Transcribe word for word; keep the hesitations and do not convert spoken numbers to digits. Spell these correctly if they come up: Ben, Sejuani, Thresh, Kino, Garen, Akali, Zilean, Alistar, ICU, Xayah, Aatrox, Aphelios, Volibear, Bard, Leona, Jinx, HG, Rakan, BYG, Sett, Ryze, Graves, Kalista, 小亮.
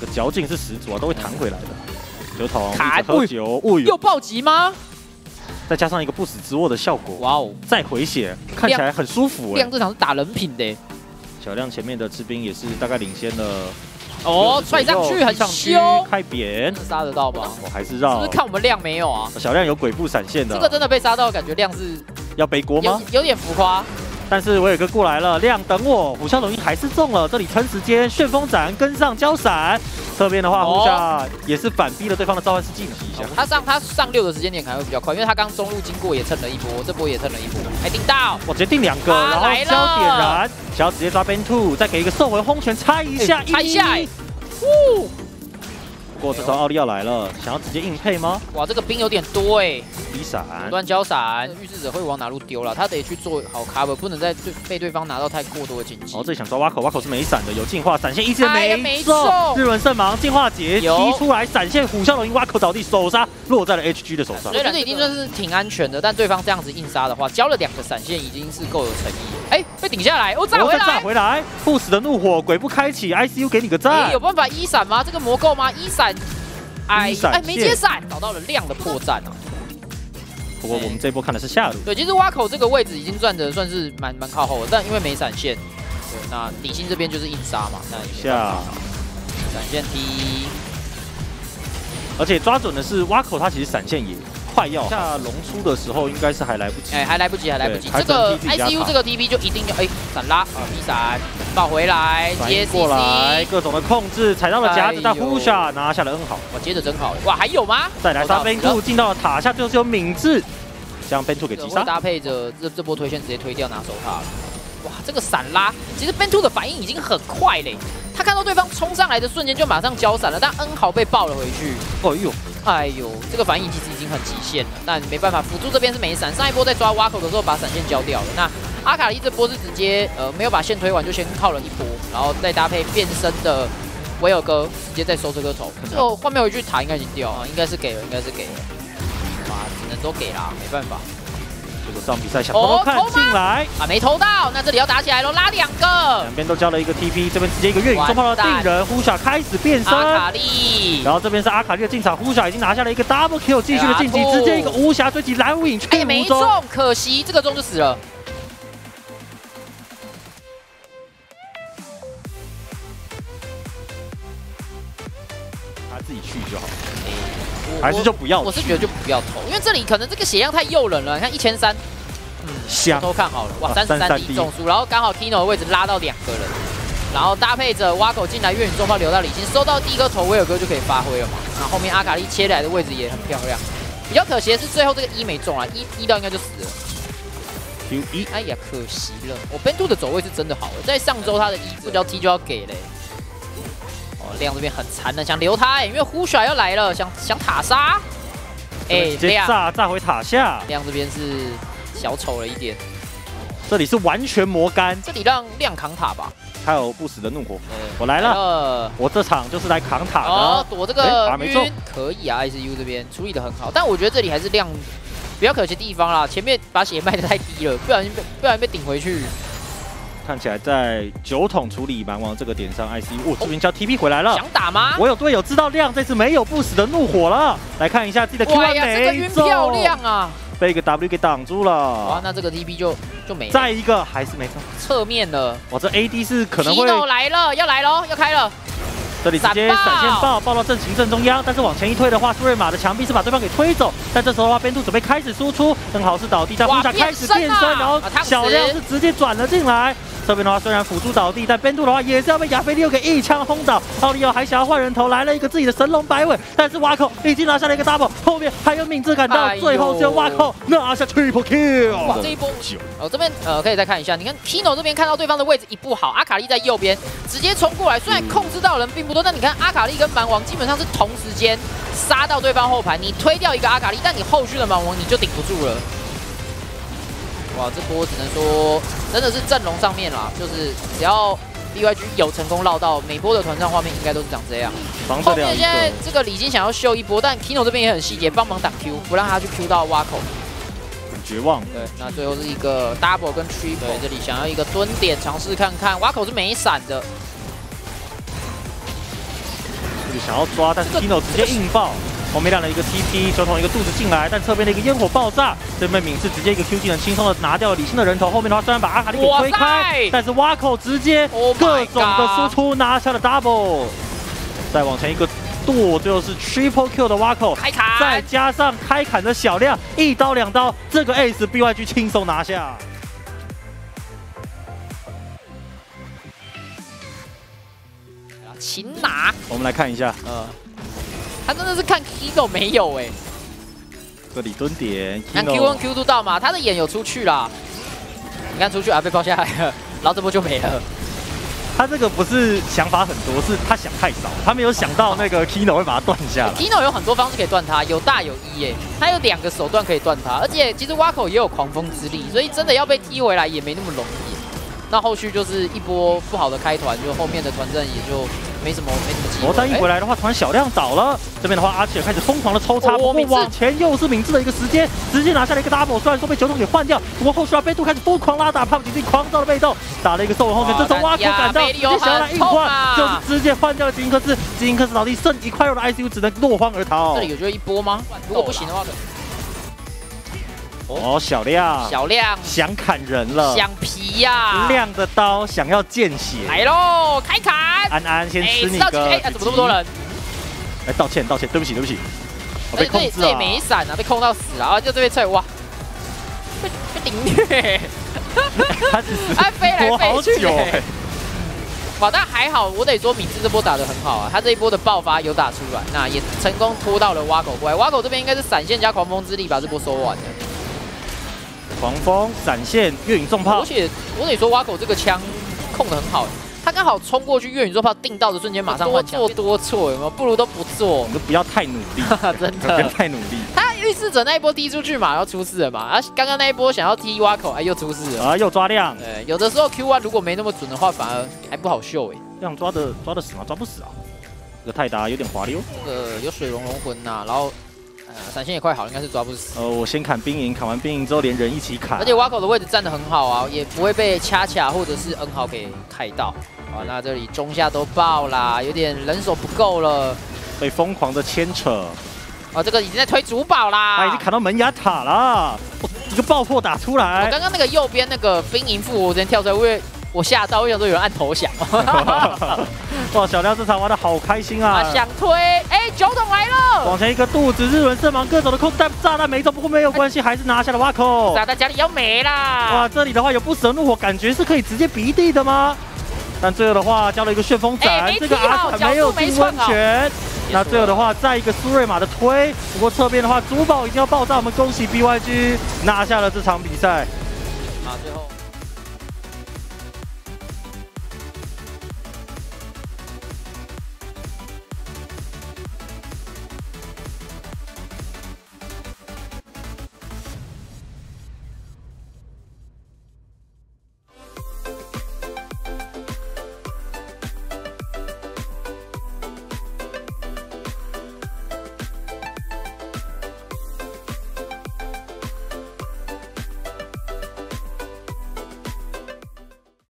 这个嚼劲是十足啊，都会弹回来的。酒桶卡喝酒，物语又暴击吗？再加上一个不死之握的效果，哇哦！再回血，看起来很舒服。亮这场是打人品的。小亮前面的吃兵也是大概领先了。哦，踹上去很凶，开扁，杀得到吗？我还是让。是不是看我们亮没有啊？小亮有鬼步闪现的。这个真的被杀到，感觉亮是要背锅吗？有点浮夸。 但是我有个过来了，亮等我，虎啸龙鹰还是中了，这里撑时间，旋风斩跟上交闪，这边的话虎啸也是反逼了对方的召唤师晋级一下，他上他上六的时间点可能会比较快，因为他刚中路经过也蹭了一波，这波也蹭了一波，还顶到，我直接定两个，然后交点燃，想要直接抓 Ben 二，再给一个兽魂轰拳拆一下，拆一下，呜，不过这招奥利要来了，想要直接硬配吗？哇，这个兵有点多哎。 一闪，乱交闪，预示者会往哪路丢了？他得去做好 cover， 不能再被对方拿到太过多的经济。哦，这里想抓挖口，挖口是没闪的，有进化闪现，一直没中。日文圣芒进化劫踢出来，闪现虎啸龙鹰挖口倒地，手杀落在了 H G 的手上。所以这已经算是挺安全的，但对方这样子硬杀的话，交了两个闪现已经是够有诚意。哎，被顶下来，我炸回来，炸回来，不死的怒火鬼不开启 ，I C U 给你个赞。有办法一闪吗？这个魔够吗？一闪，哎哎，没接闪，找到了亮的破绽啊。 不过我们这波看的是下路。对，其实挖口这个位置已经赚的算是蛮蛮靠后的，但因为没闪现，对，那底薪这边就是硬杀嘛。那下闪现踢，而且抓准的是挖口，他其实闪现也快要下龙出的时候，应该是还来不及。哎，还来不及，还来不及。这个 I C U 这个 T P 就一定要哎闪拉啊，一闪抱回来，接过来，各种的控制，踩到了夹子，但呼下拿下了 N 好。哇，接着真好，哇，还有吗？再来三分兔进到了塔下，就是有敏智。 将 Ben 二给击杀，搭配着这这波推线直接推掉拿手塔了。哇，这个闪拉，其实 Ben 二的反应已经很快嘞，他看到对方冲上来的瞬间就马上交闪了，但 N 豪被爆了回去。哎呦，哎呦，这个反应其实已经很极限了，但没办法，辅助这边是没闪，上一波在抓挖口的时候把闪现交掉了。那阿卡丽这波是直接呃没有把线推完就先靠了一波，然后再搭配变身的维尔哥直接再收这颗头。之后换面回去塔应该已经掉啊，应该是给了，应该是给了。 只能都给啦，没办法。这个上比赛想偷偷看进来啊，没偷到，那这里要打起来喽，拉两个，两边都交了一个 T P， 这边直接一个越影中炮的定人，呼小开始变身，阿卡丽，然后这边是阿卡丽的进场，呼小已经拿下了一个 double kill， 继续的晋级，直接一个无暇追击蓝无影去无踪，没中，可惜这个中就死了。他自己去就好了。 还是就不要，我是觉得就不要投，因为这里可能这个血量太诱人了。你看一千三，嗯，想偷看好了，哇，三十三滴中数，然后刚好 Kino 的位置拉到两个人，然后搭配着挖口进来，越影重炮留到李信，收到第一颗头，威尔哥就可以发挥了嘛。然后后面阿卡丽切来的位置也很漂亮，比较可惜的是最后这个一没中啊，一一到应该就死了。Q 一，哎呀，可惜了。我 Ben 二的走位是真的好，在上周他的一不交 T 就要给嘞。 亮这边很残忍，想留他、欸，因为呼甩要来了，想想塔杀，哎、欸，亮炸炸回塔下。亮这边是小丑了一点，这里是完全磨干，这里让亮扛塔吧。他有不死的怒火，我来了，我这场就是来扛塔的。哦，躲这个、欸、没中，可以啊 ，I C U 这边处理的很好，但我觉得这里还是亮比较可惜的地方啦，前面把血卖的太低了，不然被不然被顶回去。 看起来在酒桶处理蛮王这个点上 ，I C U 我这边交 T P 回来了，想打吗？我有队友知道亮这次没有不死的怒火了，来看一下自己的 Q 完没中，漂亮啊，被一个 W 给挡住了。哇，那这个 T P 就就没了。再一个还是没中，侧面的。哇，这 A D 是可能会。Kino 来了，要来喽，要开了。这里直接闪现爆，爆到阵型正中央。但是往前一推的话，瑞玛的墙壁是把对方给推走。但这时候的话，边兔准备开始输出，正好是倒地，但布下开始变身，然后小亮是直接转了进来。 这边的话，虽然辅助倒地，但边度的话也是要被亚菲利奥给一枪轰倒。奥利奥还想要换人头，来了一个自己的神龙摆尾，但是瓦寇已经拿下了一个 double， 后面还有敏智赶到，哎、最后只有瓦寇拿下 triple kill。哇，这一波！哦，这边呃可以再看一下，你看 Kino 这边看到对方的位置一不好，阿卡丽在右边直接冲过来，虽然控制到人并不多，但你看阿卡丽跟蛮王基本上是同时间杀到对方后排，你推掉一个阿卡丽，但你后续的蛮王你就顶不住了。 哇，这波只能说真的是阵容上面啦，就是只要 B Y G 有成功绕到，每波的团战画面应该都是长这样。后面现在这个李金想要秀一波，但 Kino 这边也很细节，帮忙挡 Q， 不让他去 Q 到挖口，很绝望。对，那最后是一个 double 跟 triple， 这里想要一个蹲点尝试看看，挖口是没闪的。这里想要抓，但是 Kino 直接硬爆。 红梅亮的一个 T P， 球童一个肚子进来，但侧边的一个烟火爆炸，这边敏智直接一个 Q 技能轻松的拿掉了李信的人头。后面的话虽然把阿卡丽给推开，但是挖口直接各种的输出拿下了 double， 再往前一个剁，最后是 triple Q 的挖口，开砍，再加上开砍的小亮，一刀两刀，这个 ace B Y G 轻松拿下。擒拿，我们来看一下，呃。 他真的是看 Kino 没有哎、欸，这里蹲点，看 Q one Q two 到嘛，他的眼有出去啦。你看出去啊，被包下来了，然后这波就没了。他这个不是想法很多，是他想太少，他没有想到那个 Kino 会把他断下来。Kino 有很多方式可以断他，有大有一哎、欸，他有两个手段可以断他，而且其实挖口也有狂风之力，所以真的要被踢回来也没那么容易。那后续就是一波不好的开团，就后面的团战也就。 没什么，没什么机会。罗丹一回来的话，突然小亮倒了。这边的话，阿奇尔开始疯狂的抽插，不过往前又是敏智的一个时间，直接拿下了一个 double。虽然说被球童给换掉，不过后续啊，贝杜开始疯狂拉打，胖婷婷狂躁的被动，打了一个兽人后面，这时候挖苦赶到，直接小亮一换，就是直接换掉了吉金克斯，吉金克斯倒地，剩一块肉的 I C U 只能落荒而逃。这里有就一波吗？如果不行的话。 哦，小亮，小亮想砍人了，想皮呀、啊！亮的刀想要见血，来喽，开砍！安安先吃你个，哎、欸欸，怎么这么多人？哎、欸，道歉，道歉，对不起，对不起，我被控制了、啊。这也没闪啊，被控到死了，啊，就这边踹，哇，被被凌虐，他只是他飞来飞去、欸。 哇，但还好，我得说敏智这波打得很好啊，他这一波的爆发有打出来，那也成功拖到了挖狗过来。挖狗这边应该是闪现加狂风之力把这波收完的。狂风闪现越影重炮，而且我得说挖狗这个枪控得很好，他刚好冲过去越影重炮定到的瞬间马上换枪，多做多错有没有？不如都不做，你都不要太努力，真的不要太努力。他预示者那一波踢出去嘛，然后出事了嘛，啊，刚刚那一波想要踢挖口，哎，又出事了，啊，又抓亮。对，有的时候 Q one 如果没那么准的话，反而。 还不好秀哎、欸，这样抓的抓的死吗？抓不死啊！这个泰达有点滑溜，这个有水龙龙魂呐、啊，然后呃闪现也快好了，应该是抓不死。呃，我先砍兵营，砍完兵营之后连人一起砍。而且挖口的位置站得很好啊，也不会被恰恰或者是 N 号给开到。啊，那这里中下都爆啦，有点人手不够了，被疯狂的牵扯。啊，这个已经在推主堡啦，他、啊、已经砍到门牙塔啦，我一个爆破打出来。我刚刚那个右边那个兵营复活，我直接跳出来，因为。 我吓到，我想说有人按投降。哇，小亮这场玩的好开心啊！啊想推，哎、欸，九筒来了，往前一个肚子，日轮圣芒各种的控弹炸弹没中，不过没有关系，还是拿下了挖口。炸弹家里要没啦！哇，这里的话有不舍怒火，感觉是可以直接鼻地的吗？但最后的话交了一个旋风斩，欸、这个阿卡没有进温泉。 那最后的话，再一个苏瑞玛的推，不过侧边的话，珠宝已经要爆炸，我们恭喜 B Y G 拿下了这场比赛。啊，最后。